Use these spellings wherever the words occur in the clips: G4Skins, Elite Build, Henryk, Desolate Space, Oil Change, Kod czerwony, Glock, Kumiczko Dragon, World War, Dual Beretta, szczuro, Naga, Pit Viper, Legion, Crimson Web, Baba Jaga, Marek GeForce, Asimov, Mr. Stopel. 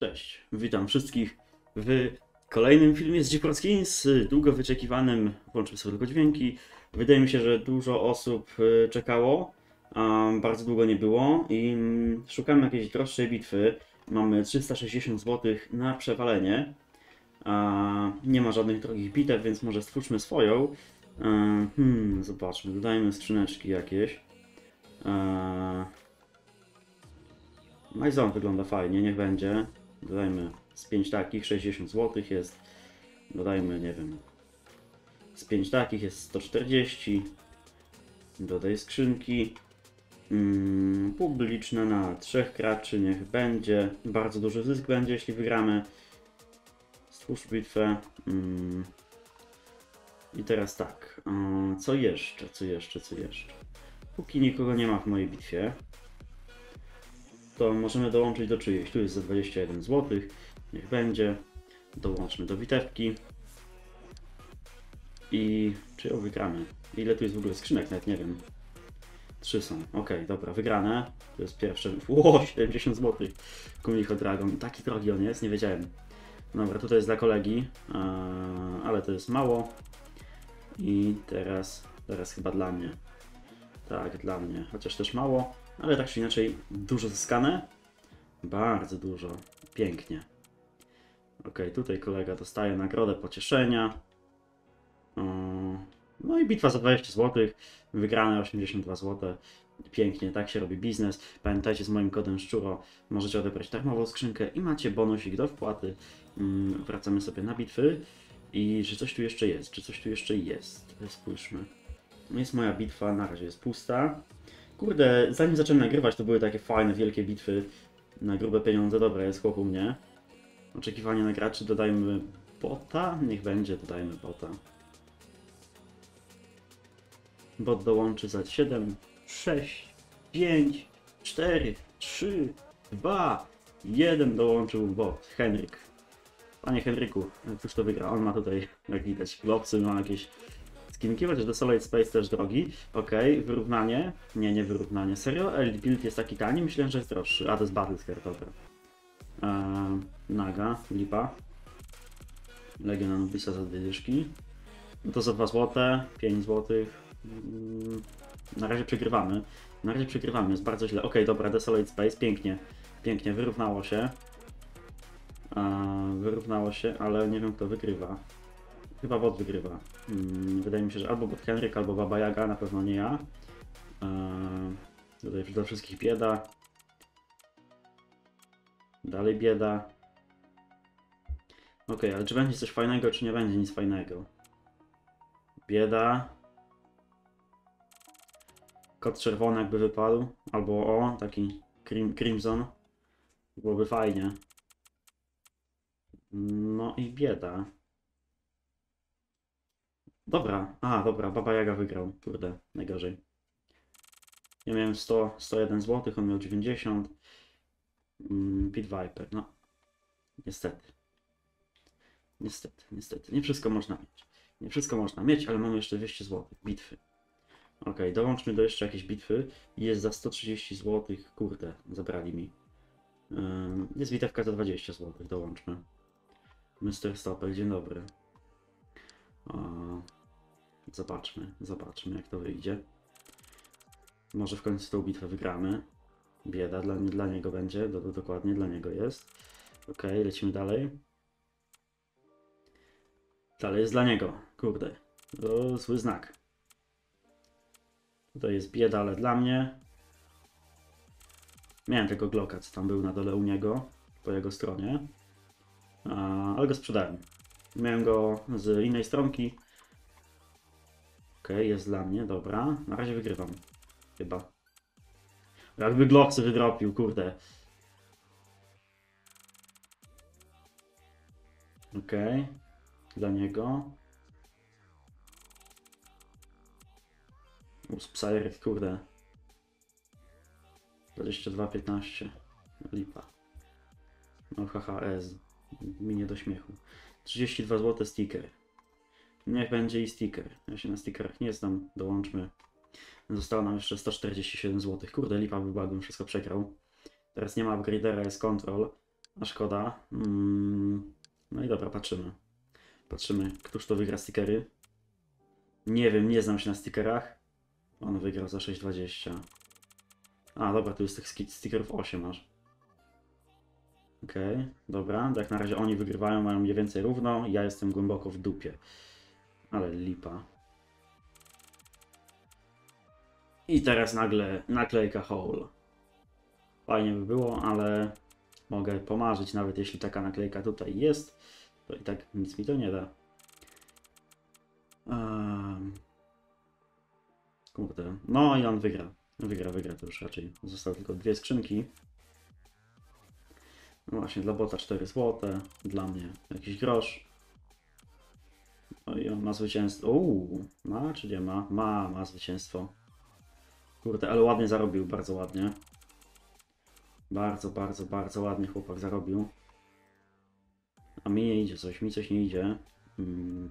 Cześć, witam wszystkich w kolejnym filmie z G4Skins, długo wyczekiwanym, włączymy sobie tylko dźwięki. Wydaje mi się, że dużo osób czekało, a bardzo długo nie było i szukamy jakiejś droższej bitwy. Mamy 360 zł na przewalenie, a nie ma żadnych drogich bitew, więc może stwórzmy swoją. Zobaczmy, dodajmy skrzyneczki jakieś. Majzon wygląda fajnie, niech będzie. Dodajmy z 5 takich, 60 zł jest. Dodajmy, nie wiem, z 5 takich jest 140. Dodaj skrzynki. Publiczne na 3 kraczy, niech będzie. Bardzo duży zysk będzie, jeśli wygramy. Stwórz bitwę. I teraz tak, co jeszcze? Póki nikogo nie ma w mojej bitwie, to możemy dołączyć do czyjejś. Tu jest za 21 zł, niech będzie. Dołączmy do witewki. I czy ją wygramy? Ile tu jest w ogóle skrzynek? Nawet nie wiem. 3 są. Ok, dobra, wygrane. To jest pierwsze. Ło, 70 zł. Kumiczko Dragon. Taki drogi on jest, nie wiedziałem. Dobra, tutaj jest dla kolegi, ale to jest mało. I teraz chyba dla mnie. Tak, dla mnie. Chociaż też mało. Ale tak czy inaczej dużo zyskane. Bardzo dużo. Pięknie. Ok, tutaj kolega dostaje nagrodę pocieszenia. No i bitwa za 20 zł. Wygrane 82 zł. Pięknie, tak się robi biznes. Pamiętajcie, z moim kodem Szczuro możecie odebrać darmową skrzynkę i macie bonusik do wpłaty. Wracamy sobie na bitwy. I czy coś tu jeszcze jest? Spójrzmy. Jest moja bitwa, na razie jest pusta. Kurde, zanim zacząłem nagrywać, to były takie fajne, wielkie bitwy na grube pieniądze. Dobra, jest chłop u mnie. Oczekiwanie na graczy, dodajmy bota? Niech będzie, dodajmy bota. Bot dołączy za 7, 6, 5, 4, 3, 2, 1 dołączył bot. Henryk. Panie Henryku, cóż to wygra? On ma tutaj, jak widać, Glocksy, ma jakieś skinki, chociaż Desolate Space też drogi. Okej, wyrównanie. Nie wyrównanie. Serio? Elite Build jest taki tani? Myślałem, że jest droższy. A, to jest Battlescar, dobra. Naga, lipa. Legion Anubisa za 2 dyszki. No to za 2 złote, 5 złotych. Na razie przegrywamy, jest bardzo źle. Okej, dobra, Desolate Space, pięknie. Pięknie, wyrównało się. Ale nie wiem, kto wygrywa. Chyba bot wygrywa. Wydaje mi się, że albo bot Henryk, albo Baba Jaga, na pewno nie ja. Tutaj dla wszystkich bieda. Dalej bieda. Okej, ale czy będzie coś fajnego, czy nie będzie nic fajnego? Bieda. Kod czerwony jakby wypadł. Albo taki Crimson. Byłoby fajnie. No i bieda. Dobra, dobra, Baba Jaga wygrał, kurde, najgorzej. Ja miałem 101 zł, on miał 90. Pit Viper, no. Niestety. Nie wszystko można mieć. Ale mamy jeszcze 200 zł, bitwy. Okej, dołączmy do jeszcze jakiejś bitwy. Jest za 130 zł, kurde, zabrali mi. Jest witewka za 20 zł, dołączmy. Mr. Stopel, dzień dobry. Zobaczmy jak to wyjdzie. Może w końcu tą bitwę wygramy. Bieda dla niego będzie, dokładnie dla niego jest. Okej, lecimy dalej. Dalej jest dla niego, kurde. To zły znak. Tutaj jest bieda, ale dla mnie. Miałem tego Glocka, co tam był na dole u niego, po jego stronie. Ale go sprzedałem. Miałem go z innej stronki. Okej, jest dla mnie, dobra. Na razie wygrywam. Chyba. Jakby Glocksy wydropił, kurde. Okej. Dla niego. Psyryk, kurde. 22,15. Lipa. No haha, minie do śmiechu. 32 zł sticker. Niech będzie i sticker. Ja się na stickerach nie znam. Dołączmy. Zostało nam jeszcze 147 zł. Kurde, lipa, by wszystko przegrał. Teraz nie ma upgradera, jest kontrol. a szkoda. No i dobra, patrzymy. Patrzymy, któż to wygra stickery. Nie wiem, nie znam się na stickerach. On wygrał za 6,20. A, dobra, tu jest tych stickerów 8 aż. Okej, dobra. Jak na razie oni wygrywają, mają mniej więcej równo. Ja jestem głęboko w dupie. Ale lipa. I teraz nagle naklejka haul. Fajnie by było, ale mogę pomarzyć, nawet jeśli taka naklejka tutaj jest, to i tak nic mi to nie da. Kurde. No i on wygra. Wygra to już raczej. Zostały tylko dwie skrzynki. No właśnie, dla bota 4 złote, dla mnie jakiś grosz. No i on ma zwycięstwo. Uuu, ma czy nie ma? Ma zwycięstwo. Kurde, ale ładnie zarobił, bardzo ładnie. Bardzo ładnie chłopak zarobił. A mi nie idzie coś, To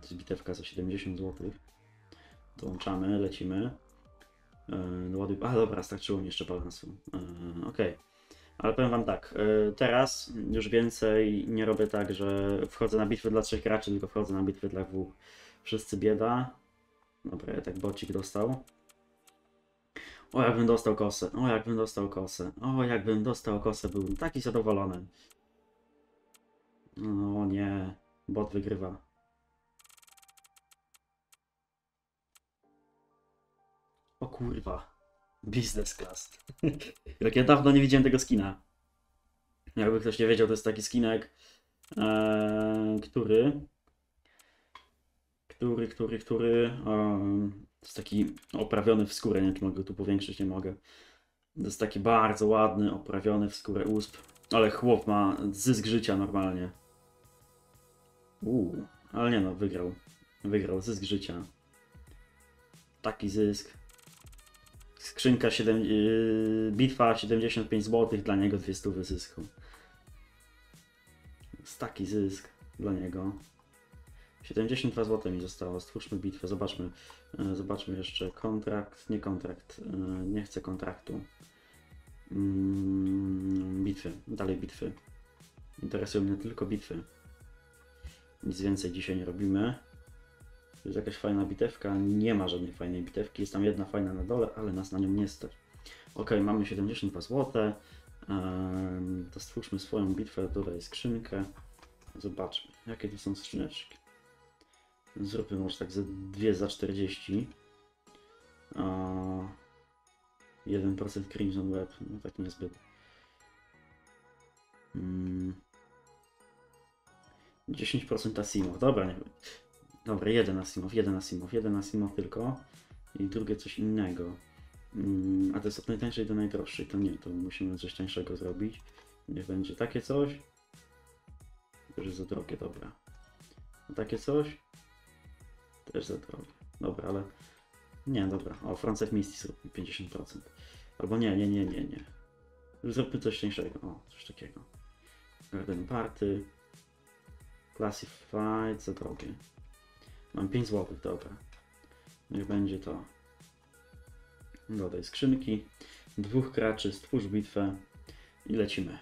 jest bitewka za 70 zł. Dołączamy, lecimy. Ładuj... A dobra, starczyło mi jeszcze balansu. Okej. Ale powiem wam tak, teraz już więcej nie robię tak, że wchodzę na bitwę dla 3 graczy, tylko wchodzę na bitwę dla 2. Wszyscy bieda. Dobra, ja tak bocik dostał. O, jakbym dostał kosę, byłbym taki zadowolony. No nie, bot wygrywa. O kurwa, business class. Jak ja dawno nie widziałem tego skina. Jakby ktoś nie wiedział, to jest taki skinek, który to jest taki oprawiony w skórę, nie wiem, czy mogę tu powiększyć, nie mogę. To jest taki bardzo ładny, oprawiony w skórę usp. Ale chłop ma zysk życia normalnie. Ale nie no, wygrał. Wygrał, zysk życia. Taki zysk. Skrzynka, bitwa 75 zł, dla niego 200 zysku. Jest taki zysk dla niego. 72 zł mi zostało. Stwórzmy bitwę, zobaczmy. Zobaczmy jeszcze kontrakt, nie kontrakt. Nie chcę kontraktu. Bitwy, dalej bitwy. Interesują mnie tylko bitwy. Nic więcej dzisiaj nie robimy. To jest jakaś fajna bitewka. Nie ma żadnej fajnej bitewki. Jest tam jedna fajna na dole, ale nas na nią nie stać. Ok, mamy 72 zł. To stwórzmy swoją bitwę, dodaj skrzynkę. Zobaczmy, jakie to są skrzyneczki. Zróbmy może tak ze 2 za 40. 1% Crimson Web, no tak niezbyt. Mm. 10% Asimov, dobra, nie wiem. Dobra, jeden Asimov tylko. I drugie coś innego. A to jest od najtańszej do najdroższej, to nie, to musimy coś tańszego zrobić. Niech będzie takie coś. Też za drogie, dobra. Takie coś? Też za drogie. Dobra, ale... Nie, dobra. O, Francek Misty zrobił 50%. Albo nie. Zróbmy coś tańszego. O, coś takiego. Garden Party. Classified, za drogie. Mam 5 zł, dobra. Niech będzie to. Dodaj skrzynki. 2 graczy, stwórz bitwę. I lecimy.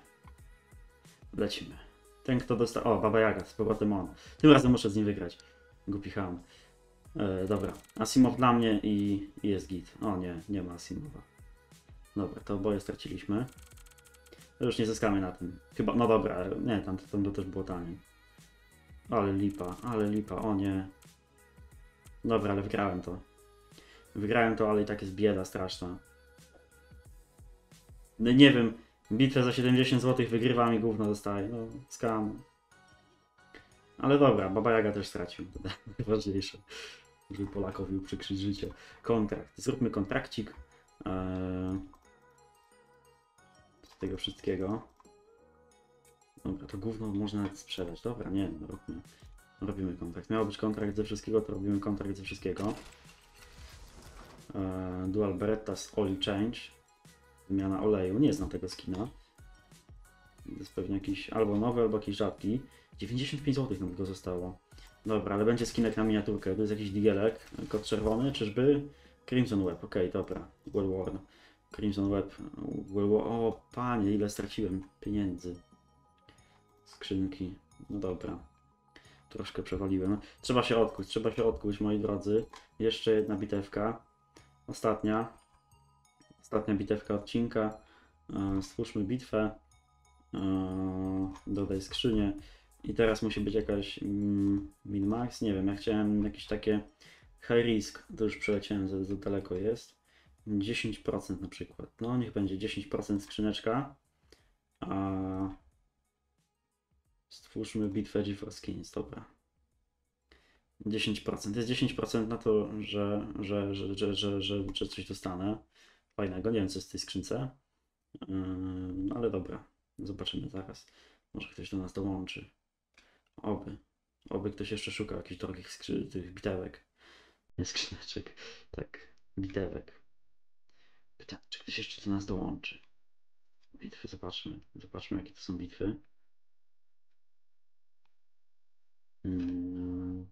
Lecimy. Ten, kto dostał... O, Baba Jaga, z powrotem on. Tym razem muszę z nim wygrać. Głupi ham. Dobra, Asimov dla mnie i jest git. O nie, nie ma Asimowa. Dobra, to oboje straciliśmy. Już nie zyskamy na tym. Chyba, no dobra, nie, tam to też było taniej. Ale lipa, o nie. Dobra, ale wygrałem to. Wygrałem to, ale i tak jest bieda straszna. No, nie wiem... Bitwę za 70 zł wygrywam i gówno dostaję, no skam. Ale dobra, Baba Jaga też stracił, to najważniejsze. Żeby Polakowi uprzykrzyć życie. Kontrakt, zróbmy kontrakcik. Z tego wszystkiego. Dobra, to gówno można nawet sprzedać, dobra, nie, robimy kontrakt. Miał być kontrakt ze wszystkiego, to robimy kontrakt ze wszystkiego. Dual Beretta z Oil Change. Zmiana oleju, nie znam tego skina. To jest pewnie jakiś albo nowy, albo jakiś rzadki. 95 zł nam go zostało. Dobra, ale będzie skinek na miniaturkę. To jest jakiś digielek. Kod czerwony, czyżby? Crimson Web, okej, dobra. World War. Crimson Web. World War. O panie, ile straciłem pieniędzy. skrzynki. No dobra. Troszkę przewaliłem. Trzeba się odkuć, moi drodzy. Jeszcze jedna bitewka. Ostatnia. Ostatnia bitewka odcinka. Stwórzmy bitwę. Dodaj skrzynię. I teraz musi być jakaś min-max. Nie wiem, ja chciałem jakieś takie high risk. To już przeleciałem, za daleko jest. 10% na przykład. No niech będzie 10% skrzyneczka. Stwórzmy bitwę G4Skins, dobra. 10%. Jest 10% na to, że coś dostanę. Fajnego, nie wiem co jest w tej skrzynce. Ale dobra, zobaczymy zaraz. Może ktoś do nas dołączy. Oby. Oby ktoś jeszcze szuka jakichś drogich tych bitewek. Nie skrzyneczek, tak, bitewek. Pytanie, czy ktoś jeszcze do nas dołączy. Bitwy, zobaczmy. Zobaczmy jakie to są bitwy.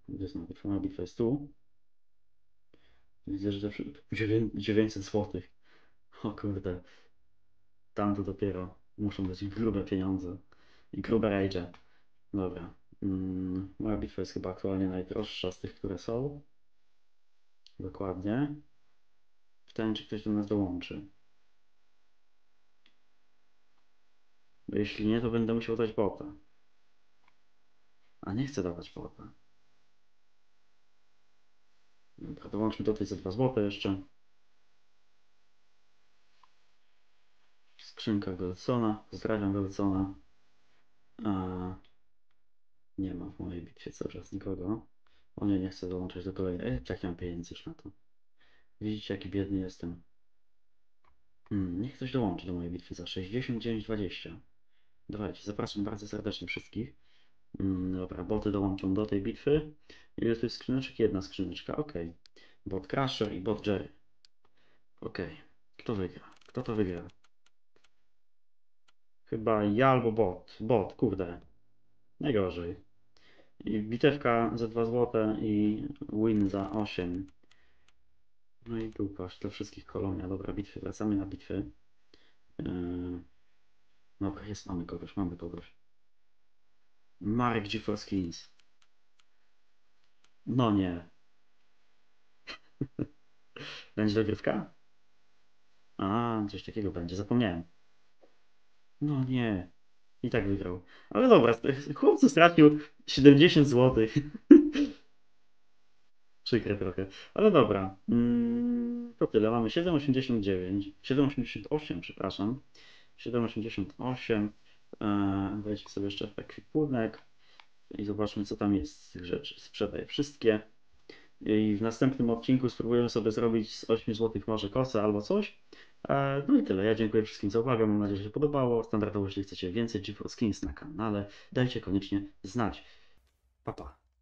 Gdzie jest napisana bitwa? Jest tu. Widzę, że 900 zł. O kurde. Tam to dopiero muszą być grube pieniądze. I grube rage. Dobra. Moja bitwa jest chyba aktualnie najdroższa z tych, które są. Dokładnie. Pytanie, czy ktoś do nas dołączy. Bo jeśli nie, to będę musiał dać bota. A nie chcę dawać bota. Dobra, dołączmy do tej za 2 zł jeszcze. Skrzynka Goldsona. Pozdrawiam Goldsona. Nie ma w mojej bitwie cały czas nikogo. O nie, nie chcę dołączyć do kolejnej. Jak ja mam pieniędzy już na to. Widzicie jaki biedny jestem. Niech ktoś dołączy do mojej bitwy za 69,20. Dawajcie, zapraszam bardzo serdecznie wszystkich. Dobra, boty dołączą do tej bitwy. I jest tu skrzyneczek? Jedna skrzyneczka, ok. Bot Crusher i Bot Jerry. Ok, kto wygra? Kto to wygra? Chyba ja albo bot. Bot, kurde. Najgorzej. I bitewka za 2 zł i win za 8. No i tu kość dla wszystkich kolonia. Dobra, bitwy, wracamy na bitwy. Dobra, jest, mamy kogoś, mamy kogoś. Marek GeForce. No nie. Będzie dogrywka? A, coś takiego będzie, zapomniałem. No nie. I tak wygrał. Ale dobra, chłopcu stracił 70 zł. Przykre trochę. Ale dobra. To tyle. Mamy 7,89. 7,88, przepraszam. 7,88. Wejdźmy sobie jeszcze w ekwipunek i zobaczmy co tam jest z tych rzeczy. Sprzedaję wszystkie. I w następnym odcinku spróbujemy sobie zrobić z 8 zł może kosę albo coś. No i tyle. Ja dziękuję wszystkim za uwagę. Mam nadzieję, że się podobało. Standardowo, jeśli chcecie więcej G4Skins na kanale, dajcie koniecznie znać. Pa, pa.